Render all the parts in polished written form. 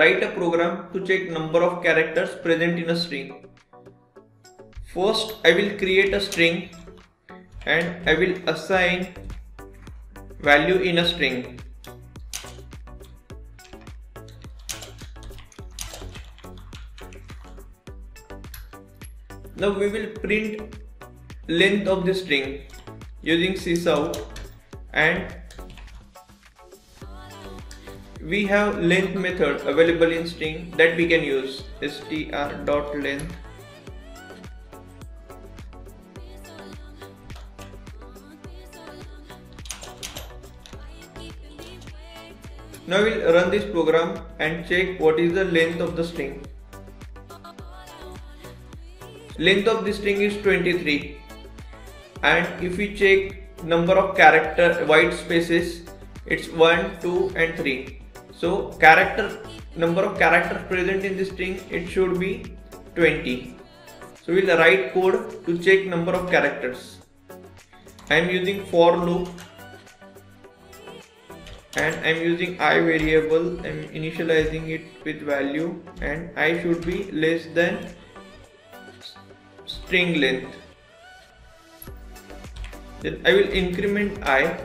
Write a program to check number of characters present in a string. First, I will create a string and I will assign value in a string. Now we will print length of the string using sysout, and we have length method available in string that we can use, str.length. Now we will run this program and check what is the length of the string. Length of the string is 23, and if we check number of character white spaces, it's 1, 2 and 3. So number of characters present in the string, it should be 20. So we'll write code to check number of characters. I am using for loop and I am using I variable. I am initializing it with value, and I should be less than string length. Then I will increment I.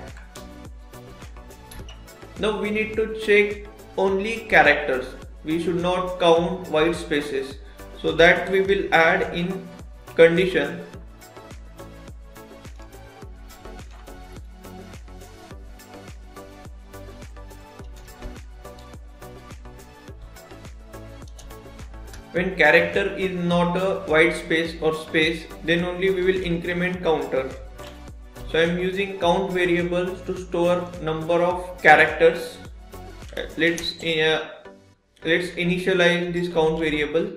Now we need to check only characters. We should not count white spaces. So that we will add in condition. When character is not a white space or space, then only we will increment counter. So I am using count variables to store number of characters. Let's initialize this count variable,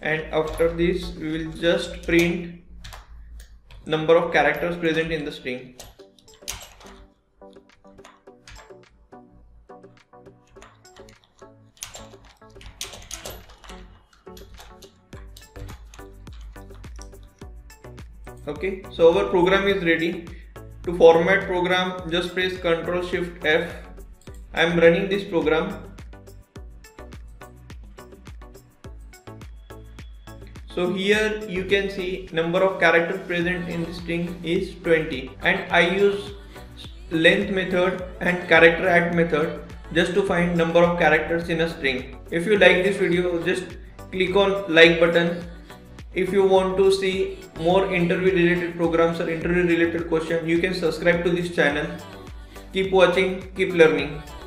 and after this we will just print number of characters present in the string. Okay, so our program is ready. To format program, just press Ctrl Shift F. I am running this program. So here you can see number of characters present in the string is 20, and I use length method and charAt method just to find number of characters in a string. If you like this video, just click on like button. If you want to see more interview related programs or interview related questions, you can subscribe to this channel. Keep watching, keep learning.